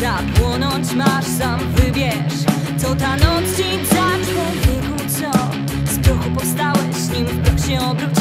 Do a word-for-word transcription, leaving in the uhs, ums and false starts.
Zapłonąć masz, sam wybierz, co ta noc ci da. Człowieku, co z prochu powstałeś, nim w proch się obróć.